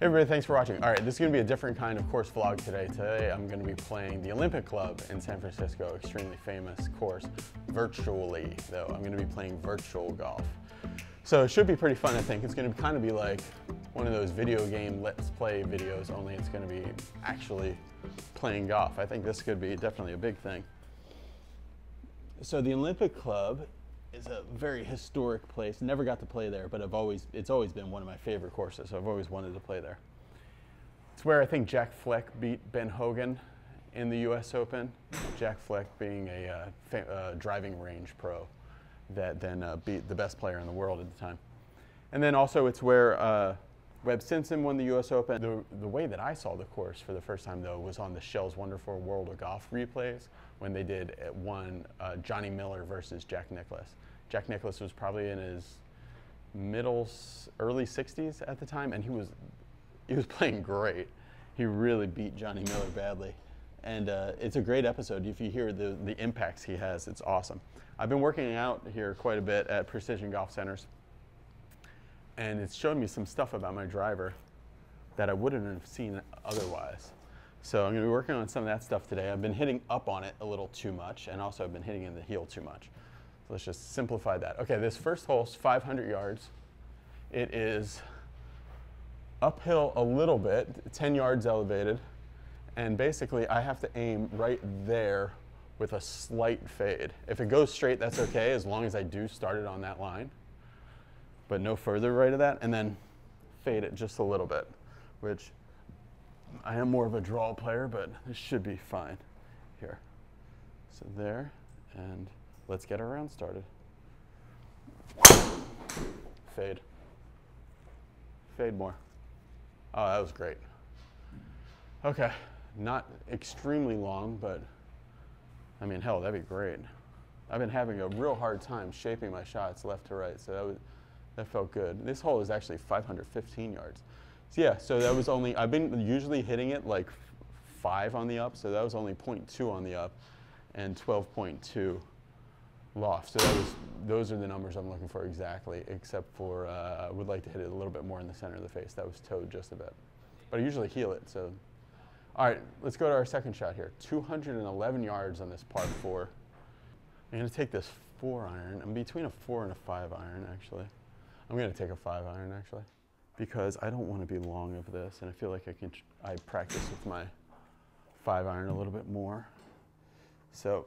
Hey everybody, thanks for watching. All right, this is gonna be a different kind of course vlog today. Today I'm gonna be playing the Olympic Club in San Francisco, extremely famous course, virtually though. I'm gonna be playing virtual golf. So it should be pretty fun, I think. It's gonna kind of be like one of those video game let's play videos, only it's gonna be actually playing golf. I think this could be definitely a big thing. So the Olympic Club is a very historic place. Never got to play there, but it's always been one of my favorite courses, so I've always wanted to play there. It's where I think Jack Fleck beat Ben Hogan in the US Open. Jack Fleck being a driving range pro that then beat the best player in the world at the time. And then also it's where Webb Simpson won the US Open. The way that I saw the course for the first time though was on the Shell's Wonderful World of Golf replays when they did one Johnny Miller versus Jack Nicklaus. Jack Nicklaus was probably in his early 60s at the time, and he was playing great. He really beat Johnny Miller badly. And it's a great episode. If you hear the impacts he has, it's awesome. I've been working out here quite a bit at Precision Golf Centers, and it's shown me some stuff about my driver that I wouldn't have seen otherwise. So I'm gonna be working on some of that stuff today. I've been hitting up on it a little too much, and also I've been hitting in the heel too much. So let's just simplify that. Okay, this first hole's 500 yards. It is uphill a little bit, 10 yards elevated, and basically I have to aim right there with a slight fade. If it goes straight, that's okay, as long as I do start it on that line, but no further right of that, and then fade it just a little bit, which I am more of a draw player, but this should be fine here. So there, and let's get our round started. Fade. Fade more. Oh, that was great. Okay, not extremely long, but I mean, hell, that'd be great. I've been having a real hard time shaping my shots left to right, so that felt good. This hole is actually 515 yards. So yeah, so that was only, I've been usually hitting it like 5 on the up, so that was only 0.2 on the up and 12.2 loft. So that was, those are the numbers I'm looking for exactly, except for I would like to hit it a little bit more in the center of the face. That was toed just a bit. But I usually heel it, so. All right, let's go to our second shot here. 211 yards on this par 4. I'm gonna take this 4-iron. I'm between a 4 and a 5-iron, actually. I'm gonna take a 5-iron actually, because I don't want to be long of this, and I feel like I practice with my 5-iron a little bit more. So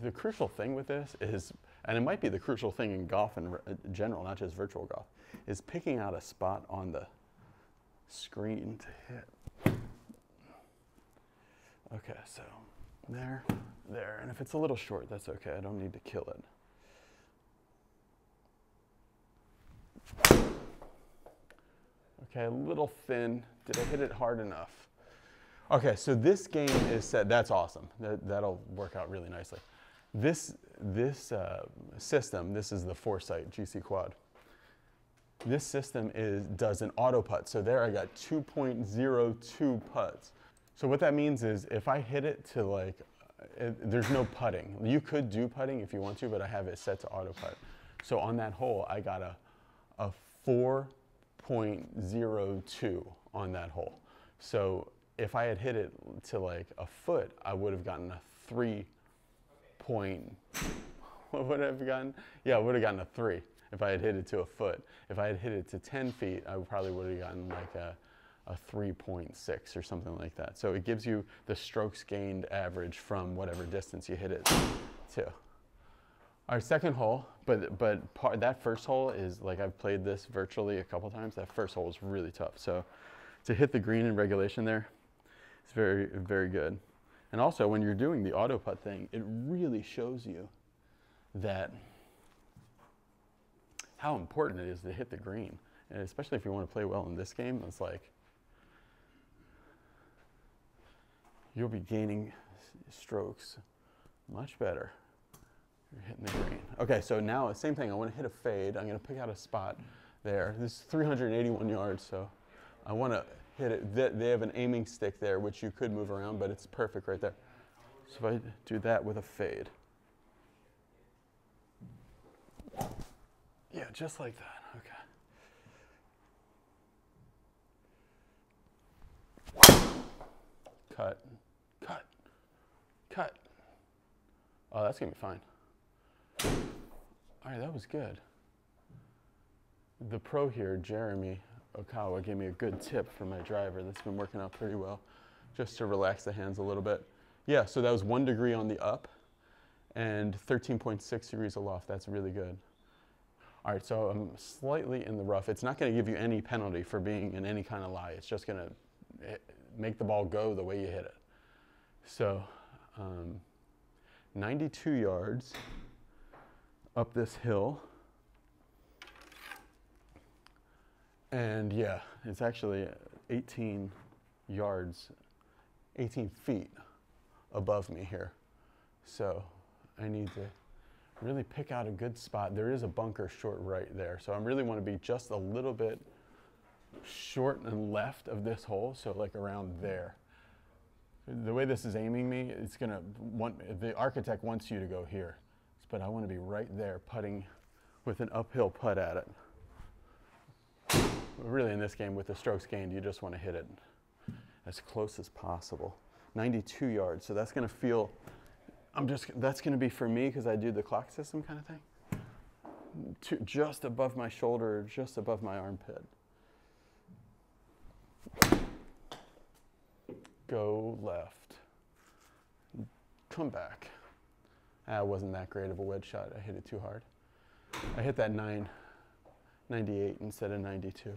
the crucial thing with this is, and it might be the crucial thing in golf in general, not just virtual golf, is picking out a spot on the screen to hit. Okay, so there, there, and if it's a little short, that's okay. I don't need to kill it. Okay, a little thin. Did I hit it hard enough? Okay, so this game is set. That's awesome. That'll work out really nicely. This system, this is the Foresight GC quad. This system does an auto putt. So there I got 2.02 putts. So what that means is if I hit it to like, there's no putting. You could do putting if you want to, but I have it set to auto putt. So on that hole, I got a 4.02 on that hole. So if I had hit it to like a foot, I would have gotten a 3 point, what would I have gotten? Yeah, I would have gotten a 3 if I had hit it to a foot. If I had hit it to 10 feet, I probably would have gotten like a 3.6 or something like that. So it gives you the strokes gained average from whatever distance you hit it to. Our second hole, but that first hole is, like, I've played this virtually a couple times. That first hole is really tough. So to hit the green in regulation there, it's very, very good. And also when you're doing the auto putt thing, it really shows you that how important it is to hit the green. And especially if you want to play well in this game, it's like you'll be gaining strokes much better. You're hitting the green. Okay, so now same thing. I want to hit a fade. I'm going to pick out a spot there. This is 381 yards, so I want to hit it. They have an aiming stick there, which you could move around, but it's perfect right there. So if I do that with a fade. Yeah, just like that. Okay. Cut, cut, cut. Oh, that's gonna be fine. All right, that was good. The pro here, Jeremy Okawa, gave me a good tip for my driver that's been working out pretty well, just to relax the hands a little bit. Yeah, so that was 1 degree on the up and 13.6 degrees aloft. That's really good. All right, so I'm slightly in the rough. It's not going to give you any penalty for being in any kind of lie. It's just going to make the ball go the way you hit it. So 92 yards up this hill. And yeah, it's actually 18 yards, 18 feet above me here. So I need to really pick out a good spot. There is a bunker short right there. So I really want to be just a little bit short and left of this hole. So like around there. The way this is aiming me, it's going to want, the architect wants you to go here, but I want to be right there putting with an uphill putt at it. Really in this game with the strokes gained, you just want to hit it as close as possible. 92 yards, so that's going to feel, that's going to be for me because I do the clock system kind of thing. Just above my shoulder, just above my armpit. Go left. Come back. That wasn't that great of a wedge shot. I hit it too hard. I hit that 98 instead of 92.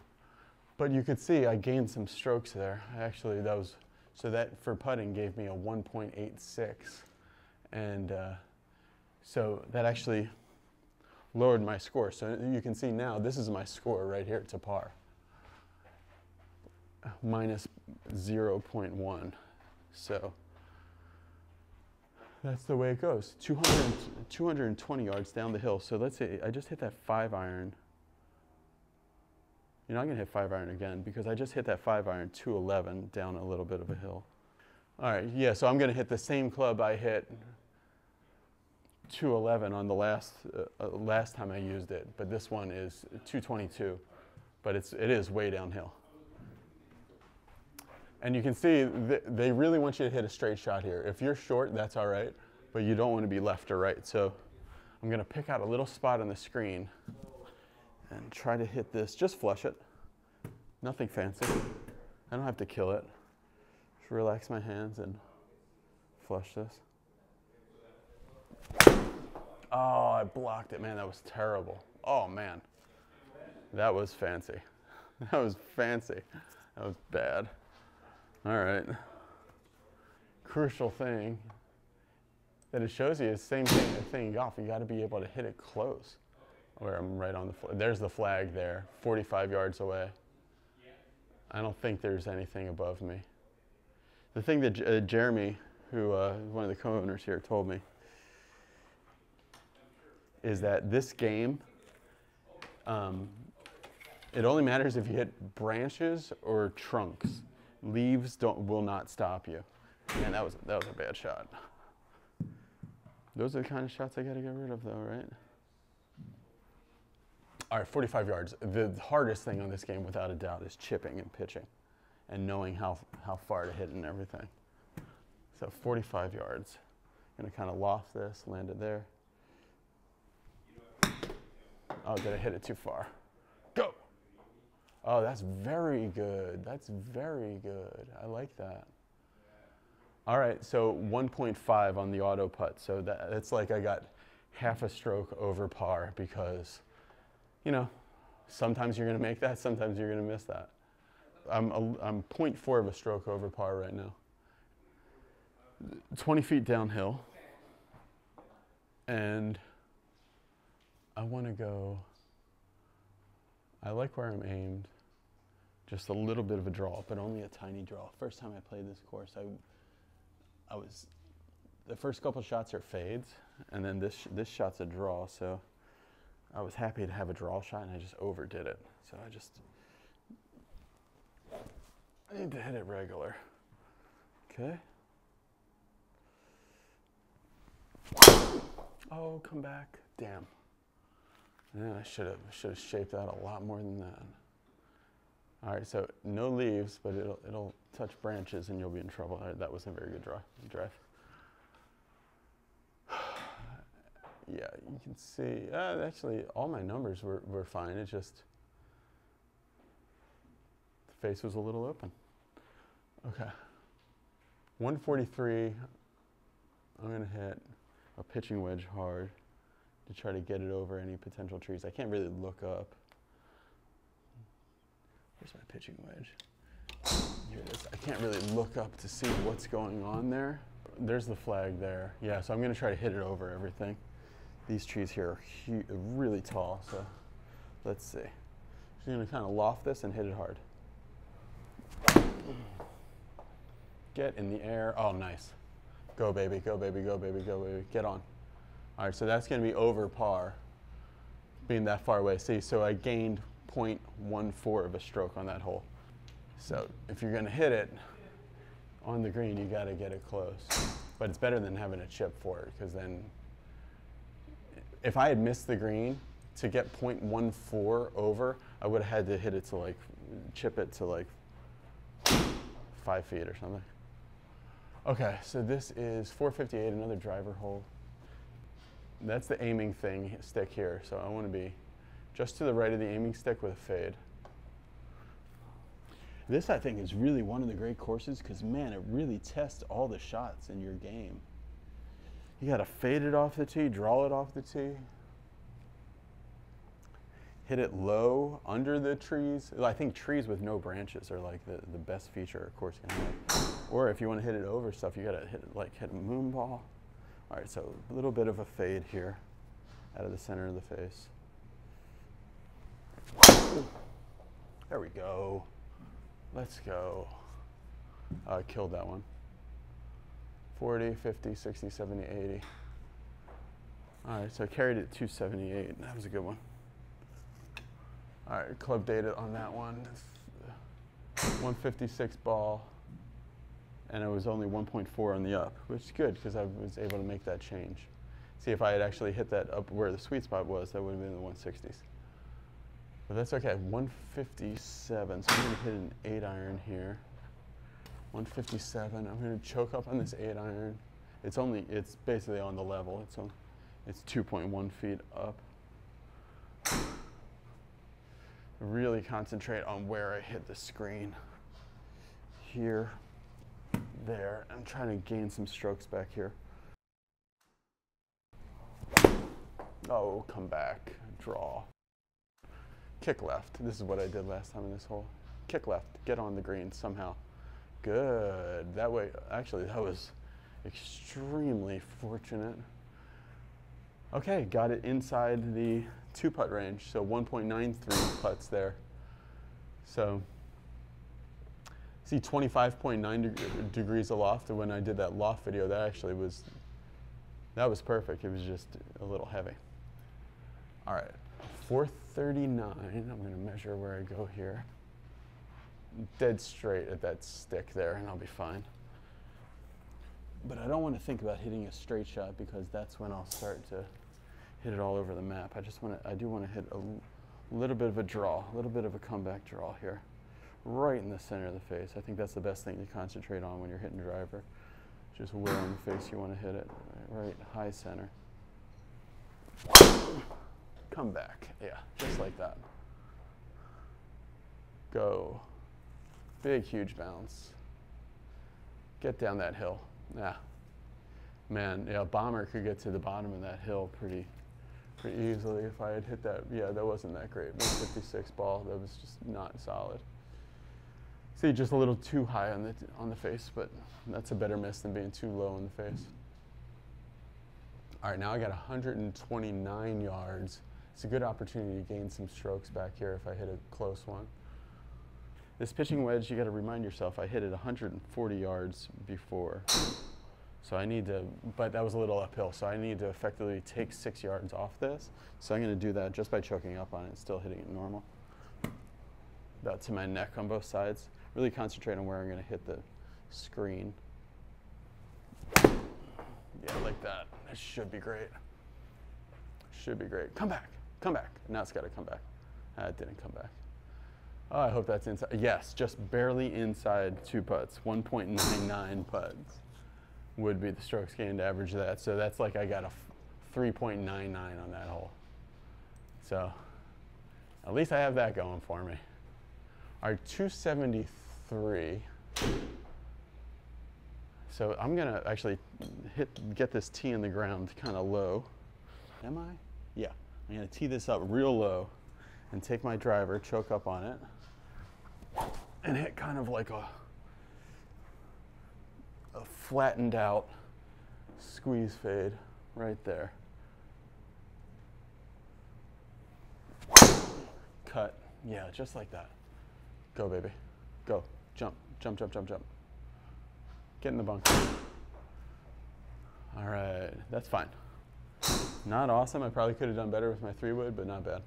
But you could see I gained some strokes there. Actually, that was, so that for putting gave me a 1.86. And so that actually lowered my score. So you can see now, this is my score right here to par. Minus 0.1. So that's the way it goes. 220 yards down the hill. So let's say I just hit that 5 iron. You're not going to hit 5 iron again because I just hit that 5 iron 211 down a little bit of a hill. All right, yeah, so I'm going to hit the same club I hit 211 on the last time I used it, but this one is 222, but it is way downhill. And you can see they really want you to hit a straight shot here. If you're short, that's all right, but you don't want to be left or right. So I'm going to pick out a little spot on the screen and try to hit this. Just flush it. Nothing fancy. I don't have to kill it. Just relax my hands and flush this. Oh, I blocked it. Man, that was terrible. Oh, man. That was fancy. That was fancy. That was bad. All right. Crucial thing that it shows you is the same thing in golf. You got to be able to hit it close. Where I'm right on the flag. There's the flag there, 45 yards away. I don't think there's anything above me. The thing that Jeremy, who is one of the co-owners here, told me is that this game, it only matters if you hit branches or trunks. Leaves will not stop you. Man, that was a bad shot. Those are the kind of shots I got to get rid of, though, right? All right, 45 yards. The hardest thing on this game, without a doubt, is chipping and pitching and knowing how far to hit and everything. So 45 yards. Going to kind of loft this, land it there. Oh, did I hit it too far? Go! Oh, that's very good. That's very good. I like that. All right, so 1.5 on the auto putt. So that's like I got half a stroke over par because, you know, sometimes you're going to make that, sometimes you're going to miss that. I'm 0.4 of a stroke over par right now. 20 feet downhill. And I want to go, I like where I'm aimed. Just a little bit of a draw, but only a tiny draw. First time I played this course, I was, the first couple shots are fades, and then this shot's a draw, so I was happy to have a draw shot and I just overdid it. So I need to hit it regular. Okay. Oh, come back. Damn. Yeah, I should have shaped that a lot more than that. All right, so no leaves, but it'll touch branches and you'll be in trouble. All right, that wasn't a very good drive. Yeah, you can see, actually all my numbers were fine. It's just the face was a little open. Okay, 143, I'm gonna hit a pitching wedge hard to try to get it over any potential trees. I can't really look up. Where's my pitching wedge? Here it is. I can't really look up to see what's going on there. There's the flag there. Yeah, so I'm gonna try to hit it over everything. These trees here are huge, really tall, so let's see. Just gonna kind of loft this and hit it hard. Get in the air. Oh, nice. Go, baby, go, baby, go, baby, go, baby. Get on. All right, so that's gonna be over par, being that far away. See, so I gained 0.14 of a stroke on that hole. So if you're gonna hit it on the green, you gotta get it close. But it's better than having a chip for it, because then if I had missed the green, to get 0.14 over, I would have had to hit it to like, chip it to like 5 feet or something. Okay, so this is 458, another driver hole. That's the aiming thing, stick here. So I wanna be just to the right of the aiming stick with a fade. This, I think, is really one of the great courses because, man, it really tests all the shots in your game. You got to fade it off the tee, draw it off the tee, hit it low under the trees. I think trees with no branches are like the best feature a course can have. Or if you want to hit it over stuff, you got to hit a moon ball. All right, so a little bit of a fade here out of the center of the face. There we go. Let's go. Killed that one. 40, 50, 60, 70, 80. All right, so I carried it 278. That was a good one. All right, club data on that one. 156 ball. And it was only 1.4 on the up, which is good because I was able to make that change. See, if I had actually hit that up where the sweet spot was, that would have been in the 160s. But that's okay, 157, so I'm gonna hit an 8-iron here. 157, I'm gonna choke up on this 8-iron. It's basically on the level. It's 2.1 feet up. Really concentrate on where I hit the screen. Here, there. I'm trying to gain some strokes back here. Oh, come back, draw. Kick left. This is what I did last time in this hole. Kick left. Get on the green somehow. Good. That way, actually, that was extremely fortunate. Okay, got it inside the 2-putt range, so 1.93 putts there. So, see 25.9 degrees aloft. When I did that loft video, that was perfect. It was just a little heavy. All right. 439, I'm going to measure where I go here. Dead straight at that stick there and I'll be fine. But I don't want to think about hitting a straight shot because that's when I'll start to hit it all over the map. I do want to hit a little bit of a draw, a little bit of a comeback draw here. Right in the center of the face. I think that's the best thing to concentrate on when you're hitting driver. Just where on the face you want to hit it. Right high center. Come back, yeah, just like that. Go, big, huge bounce. Get down that hill, yeah. Man, yeah, a bomber could get to the bottom of that hill pretty easily if I had hit that. Yeah, that wasn't that great, 156 ball, that was just not solid. See, just a little too high on the face, but that's a better miss than being too low on the face. All right, now I got 129 yards. It's a good opportunity to gain some strokes back here if I hit a close one. This pitching wedge, you gotta remind yourself, I hit it 140 yards before. So I need to, but that was a little uphill, so I need to effectively take 6 yards off this. So I'm gonna do that just by choking up on it, still hitting it normal. About to my neck on both sides. Really concentrate on where I'm gonna hit the screen. Yeah, like that. That should be great. Should be great. Come back. Come back. Now it's gotta come back. It didn't come back. I hope that's inside. Yes, just barely inside two putts. 1.99 putts would be the strokes gained to average that. So that's like I got a 3.99 on that hole. So at least I have that going for me. Our 273. So I'm gonna actually get this tee in the ground kind of low. Am I? Yeah, I'm gonna tee this up real low and take my driver, choke up on it, and hit kind of like a flattened out squeeze fade right there. Cut, yeah, just like that. Go, baby, go, jump, jump, jump, jump, jump. Get in the bunker. All right, that's fine. Not awesome, I probably could have done better with my 3-wood, but not bad.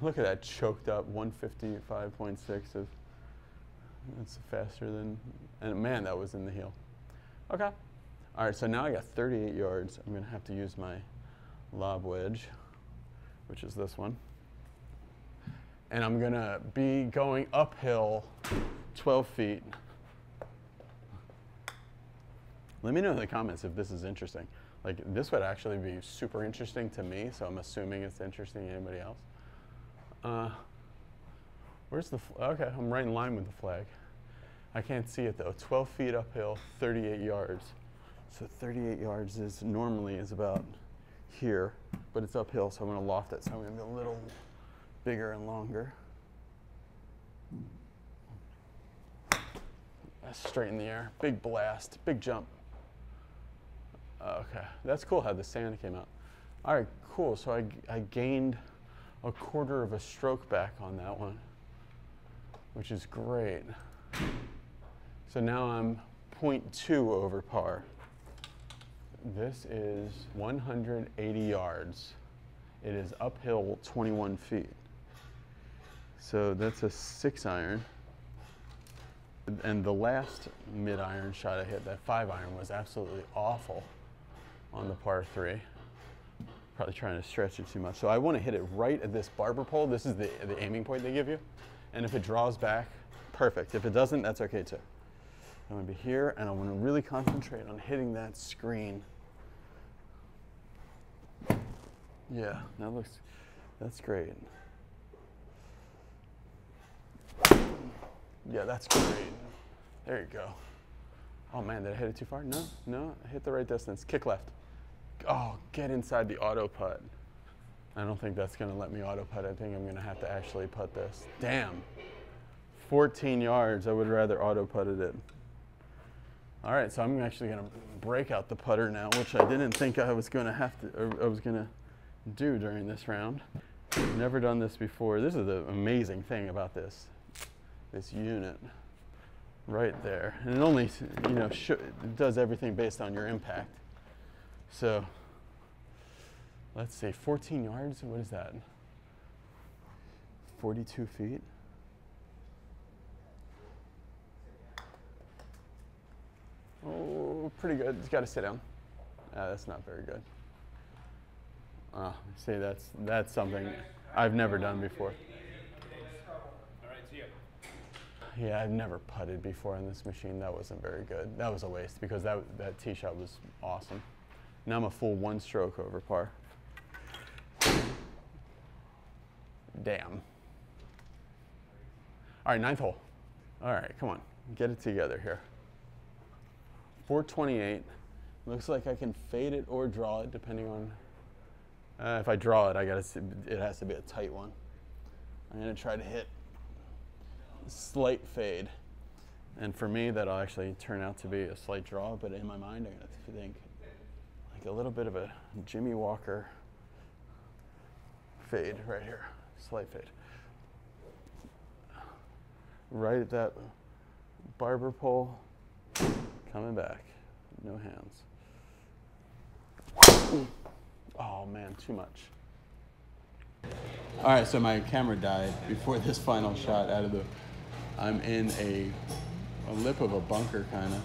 Look at that choked up 155.6 of. That's faster than, and man, that was in the heel. Okay. All right. So now I got 38 yards. I'm gonna have to use my lob wedge, which is this one, and I'm gonna be going uphill 12 feet. Let me know in the comments if this is interesting. Like this would actually be super interesting to me. So I'm assuming it's interesting to anybody else. Where's the, okay, I'm right in line with the flag. I can't see it though. 12 feet uphill, 38 yards. So 38 yards is normally is about here, but it's uphill, so I'm gonna loft it. So I'm gonna be a little bigger and longer. That's straight in the air, big blast, big jump. Okay, that's cool how the sand came out. All right, cool, so I gained a quarter of a stroke back on that one, which is great. So now I'm 0.2 over par. This is 180 yards. It is uphill 21 feet. So that's a 6-iron. And the last mid-iron shot I hit, that 5-iron, was absolutely awful on the par 3. Probably trying to stretch it too much. So I want to hit it right at this barber pole. This is the aiming point they give you. And if it draws back, perfect. If it doesn't, that's okay too. I'm gonna be here and I want to really concentrate on hitting that screen. Yeah, that looks, that's great. Yeah, that's great. There you go. Oh man, did I hit it too far? No, no, I hit the right distance. Kick left. Oh, get inside the auto putt. I don't think that's gonna let me auto putt. I think I'm gonna have to actually putt this. Damn, 14 yards. I would rather auto putted it. All right, so I'm actually gonna break out the putter now, which I didn't think I was gonna have to, or I was gonna do during this round. Never done this before. This is the amazing thing about this unit right there. And it only, you know, it does everything based on your impact. So let's see, 14 yards, what is that? 42 feet? Oh, pretty good, it's gotta sit down. That's not very good. See, that's something I've never done before. Yeah, I've never putted before in this machine. That wasn't very good. That was a waste because that tee shot was awesome. Now I'm a full 1 stroke over par. Damn. All right, 9th hole. All right, come on, get it together here. 428. Looks like I can fade it or draw it, depending on. If I draw it, it has to be a tight one. I'm gonna try to hit slight fade, and for me, that'll actually turn out to be a slight draw. But in my mind, I'm gonna think. Like a little bit of a Jimmy Walker fade right here, slight fade. Right at that barber pole, coming back, no hands. Oh man, too much. All right, so my camera died before this final shot out of the, I'm in a lip of a bunker kinda.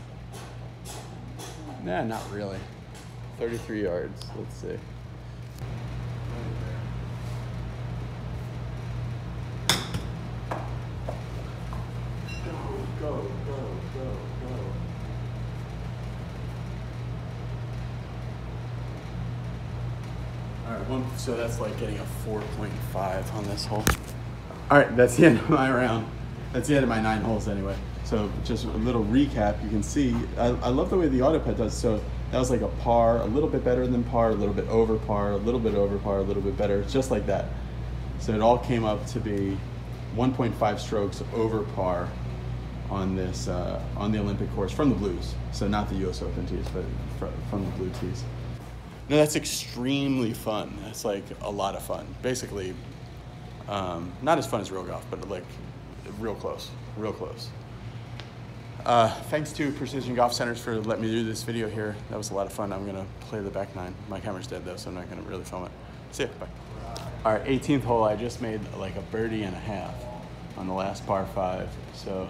Nah, not really. 33 yards, let's see. So that's like getting a 4.5 on this hole. All right, that's the end of my round. That's the end of my 9 holes anyway. So just a little recap, you can see, I love the way the auto putt does. So that was like a par, a little bit better than par, a little bit over par, a little bit over par, a little bit better, just like that. So it all came up to be 1.5 strokes over par on this, on the Olympic course from the blues. So not the US Open tees, but from the blue tees. No, that's extremely fun. That's like a lot of fun. Basically, not as fun as real golf, but like real close, real close. Thanks to Precision Golf Centers for letting me do this video here. That was a lot of fun. I'm gonna play the back 9. My camera's dead though, so I'm not gonna really film it. See ya, bye. All right, 18th hole, I just made like a birdie and a half on the last par 5. So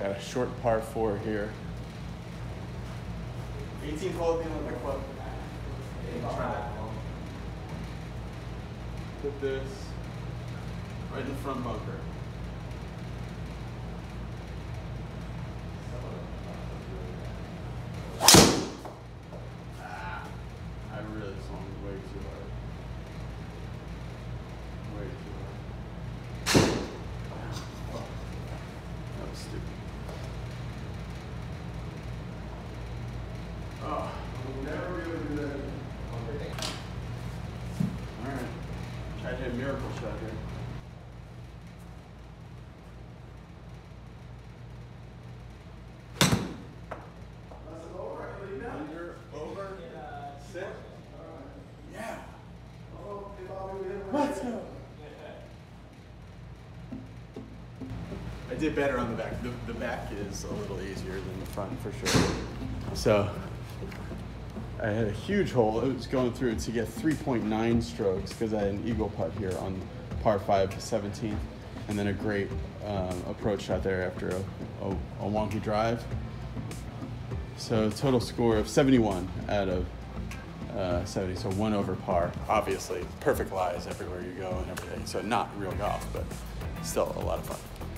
got a short par 4 here. 18th hole at the end of the club. Put this right in the front bunker. I did better on the back. The back is a little easier than the front for sure. So I had a huge hole. It was going through to get 3.9 strokes because I had an eagle putt here on par 5, 17th, and then a great approach shot there after a wonky drive. So total score of 71 out of 70, so 1 over par. Obviously, perfect lies everywhere you go and everything. So not real golf, but still a lot of fun.